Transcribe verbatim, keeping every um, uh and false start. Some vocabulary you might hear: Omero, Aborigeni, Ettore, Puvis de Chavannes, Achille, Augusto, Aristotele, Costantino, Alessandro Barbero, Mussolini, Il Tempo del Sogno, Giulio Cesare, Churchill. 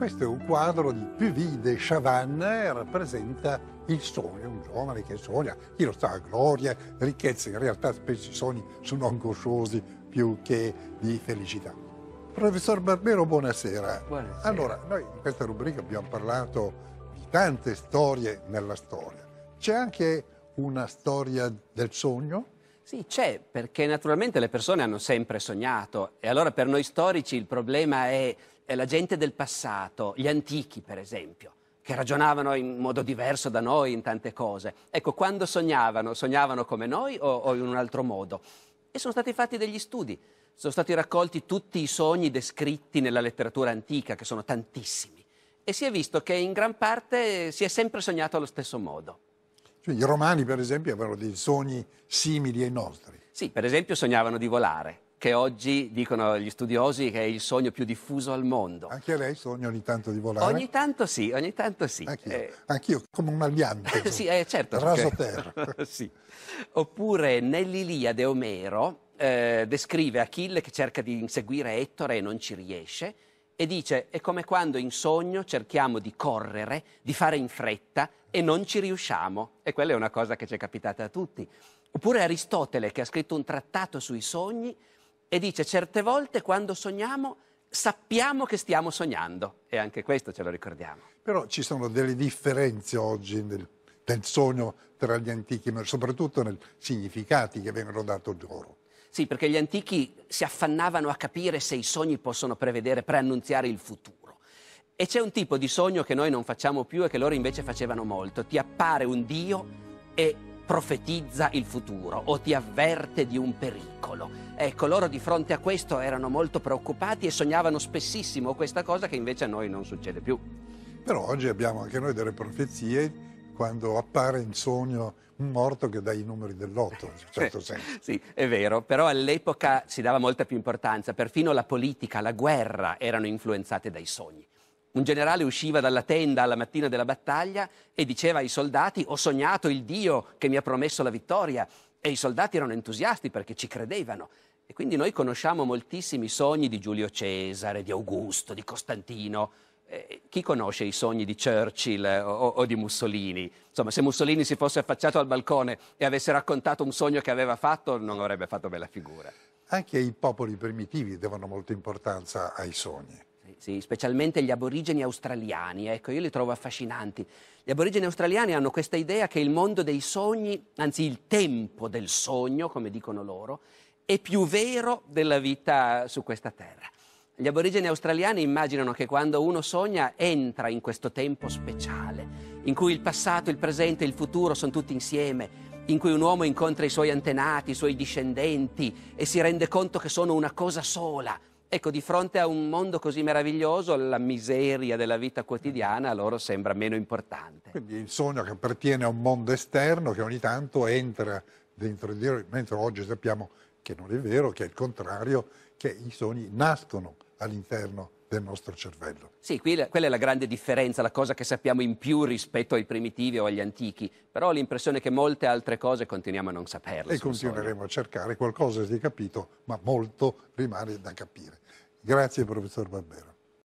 Questo è un quadro di Puvis de Chavannes, rappresenta il sogno, un giovane che sogna, chi lo sa, gloria, ricchezze, in realtà spesso i sogni sono angosciosi più che di felicità. Professor Barbero, buonasera. Buonasera. Allora, noi in questa rubrica abbiamo parlato di tante storie nella storia. C'è anche una storia del sogno? Sì, c'è, perché naturalmente le persone hanno sempre sognato e allora per noi storici il problema è, è la gente del passato, gli antichi per esempio, che ragionavano in modo diverso da noi in tante cose. Ecco, quando sognavano, sognavano come noi o, o in un altro modo? E sono stati fatti degli studi, sono stati raccolti tutti i sogni descritti nella letteratura antica, che sono tantissimi, e si è visto che in gran parte si è sempre sognato allo stesso modo. Cioè, i romani, per esempio, avevano dei sogni simili ai nostri. Sì, per esempio sognavano di volare, che oggi dicono gli studiosi che è il sogno più diffuso al mondo. Anche lei sogna ogni tanto di volare? Ogni tanto sì, ogni tanto sì. Anch'io, eh... anch'io come un aliante. Sì, eh, certo. Raso a terra. Sì. Oppure nell'Iliade Omero eh, descrive Achille che cerca di inseguire Ettore e non ci riesce, e dice: è come quando in sogno cerchiamo di correre, di fare in fretta e non ci riusciamo. E quella è una cosa che ci è capitata a tutti. Oppure Aristotele, che ha scritto un trattato sui sogni, e dice: certe volte quando sogniamo sappiamo che stiamo sognando. E anche questo ce lo ricordiamo. Però ci sono delle differenze oggi nel, nel sogno tra gli antichi, ma soprattutto nei significati che vengono dati loro. Sì, perché gli antichi si affannavano a capire se i sogni possono prevedere, preannunziare il futuro. E c'è un tipo di sogno che noi non facciamo più e che loro invece facevano molto. Ti appare un dio e profetizza il futuro o ti avverte di un pericolo. Ecco, loro di fronte a questo erano molto preoccupati e sognavano spessissimo questa cosa che invece a noi non succede più. Però oggi abbiamo anche noi delle profezie, quando appare in sogno un morto che dà i numeri del lotto, in un certo senso. Sì, è vero, però all'epoca si dava molta più importanza, perfino la politica, la guerra erano influenzate dai sogni. Un generale usciva dalla tenda alla mattina della battaglia e diceva ai soldati: ho sognato il Dio che mi ha promesso la vittoria, e i soldati erano entusiasti perché ci credevano. E quindi noi conosciamo moltissimi sogni di Giulio Cesare, di Augusto, di Costantino. Eh, chi conosce i sogni di Churchill eh, o, o di Mussolini? Insomma, se Mussolini si fosse affacciato al balcone e avesse raccontato un sogno che aveva fatto, non avrebbe fatto bella figura. Anche i popoli primitivi davano molta importanza ai sogni. Sì, sì, specialmente gli aborigeni australiani, ecco, io li trovo affascinanti. Gli aborigeni australiani hanno questa idea che il mondo dei sogni, anzi il tempo del sogno, come dicono loro, è più vero della vita su questa terra. Gli aborigeni australiani immaginano che quando uno sogna entra in questo tempo speciale, in cui il passato, il presente e il futuro sono tutti insieme, in cui un uomo incontra i suoi antenati, i suoi discendenti e si rende conto che sono una cosa sola. Ecco, di fronte a un mondo così meraviglioso, la miseria della vita quotidiana a loro sembra meno importante. Quindi il sogno che appartiene a un mondo esterno che ogni tanto entra dentro di noi, mentre oggi sappiamo che non è vero, che è il contrario, che i sogni nascono all'interno del nostro cervello. Sì, qui la, quella è la grande differenza, la cosa che sappiamo in più rispetto ai primitivi o agli antichi, però ho l'impressione che molte altre cose continuiamo a non saperle. E continueremo a cercare, qualcosa si è capito, ma molto rimane da capire. Grazie, professor Barbero.